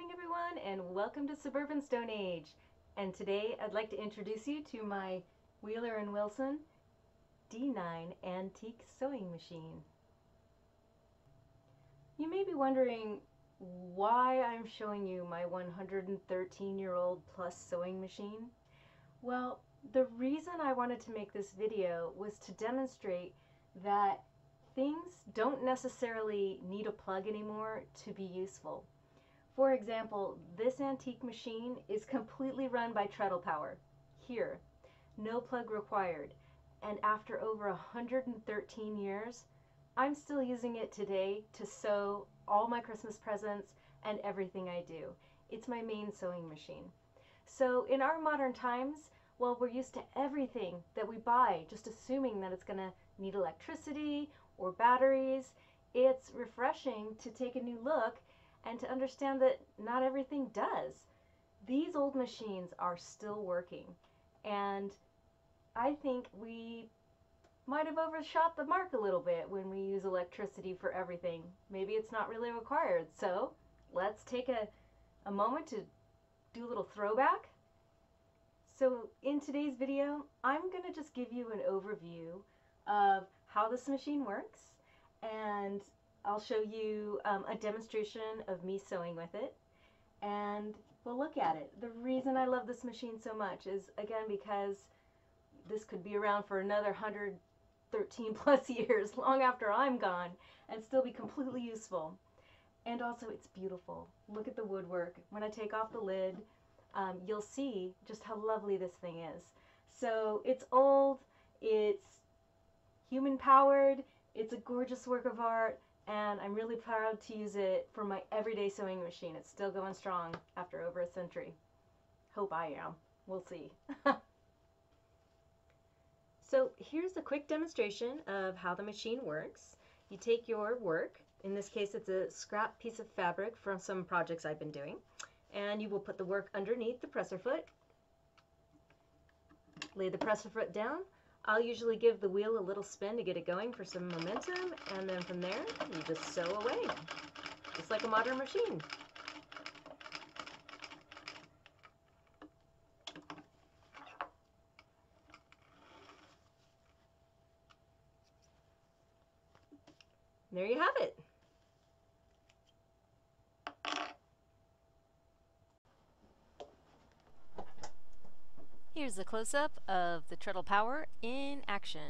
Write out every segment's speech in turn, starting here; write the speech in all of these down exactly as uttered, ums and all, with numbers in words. morning everyone, and welcome to Suburban Stone Age. And today I'd like to introduce you to my Wheeler and Wilson D nine antique sewing machine. You may be wondering why I'm showing you my one hundred thirteen year old plus sewing machine. Well, the reason I wanted to make this video was to demonstrate that things don't necessarily need a plug anymore to be useful. For example, this antique machine is completely run by treadle power. Here, no plug required. And after over one hundred thirteen years, I'm still using it today to sew all my Christmas presents and everything I do. It's my main sewing machine. So in our modern times, well, we're used to everything that we buy just assuming that it's going to need electricity or batteries. It's refreshing to take a new look and to understand that not everything does. These old machines are still working, and I think we might have overshot the mark a little bit when we use electricity for everything. Maybe it's not really required, so let's take a, a moment to do a little throwback. So in today's video, I'm going to just give you an overview of how this machine works, and I'll show you um, a demonstration of me sewing with it, and we'll look at it. The reason I love this machine so much is, again, because this could be around for another one hundred thirteen plus years, long after I'm gone, and still be completely useful. And also, it's beautiful. Look at the woodwork. When I take off the lid, um, you'll see just how lovely this thing is. So it's old, it's human-powered, it's a gorgeous work of art, and I'm really proud to use it for my everyday sewing machine. It's still going strong after over a century. Hope I am. We'll see. So here's a quick demonstration of how the machine works. You take your work, in this case it's a scrap piece of fabric from some projects I've been doing, and you will put the work underneath the presser foot. Lay the presser foot down. I'll usually give the wheel a little spin to get it going for some momentum, and then from there you just sew away, just like a modern machine. And there you have it. Here's a close-up of the treadle power in action.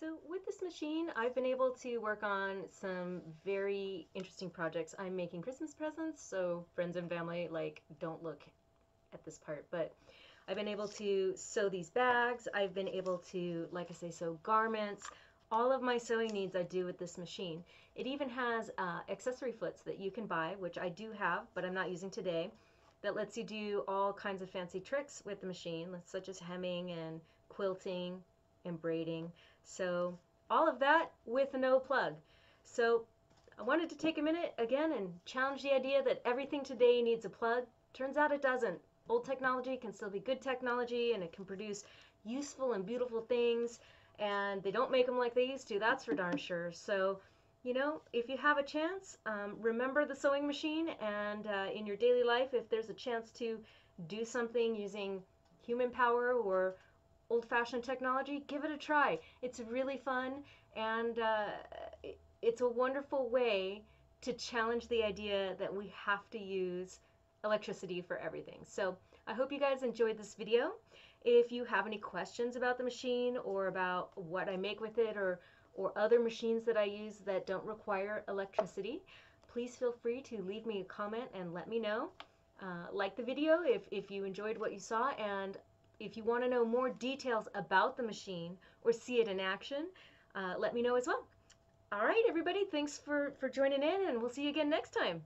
So with this machine, I've been able to work on some very interesting projects. I'm making Christmas presents, so friends and family, like, don't look at this part, but I've been able to sew these bags. I've been able to, like I say, sew garments. All of my sewing needs I do with this machine. It even has uh, accessory foots that you can buy, which I do have, but I'm not using today, that lets you do all kinds of fancy tricks with the machine, such as hemming and quilting and braiding. So all of that with no plug. So I wanted to take a minute again and challenge the idea that everything today needs a plug. Turns out it doesn't. Old technology can still be good technology, and it can produce useful and beautiful things, and they don't make them like they used to, that's for darn sure. So, you know, if you have a chance, um, remember the sewing machine, and uh, in your daily life, if there's a chance to do something using human power or old-fashioned technology, give it a try. It's really fun, and uh, it's a wonderful way to challenge the idea that we have to use electricity for everything. So I hope you guys enjoyed this video. If you have any questions about the machine or about what I make with it, or or other machines that I use that don't require electricity, please feel free to leave me a comment and let me know. Uh, like the video if, if you enjoyed what you saw, and if you want to know more details about the machine or see it in action, uh, let me know as well. All right, everybody, thanks for, for joining in, and we'll see you again next time.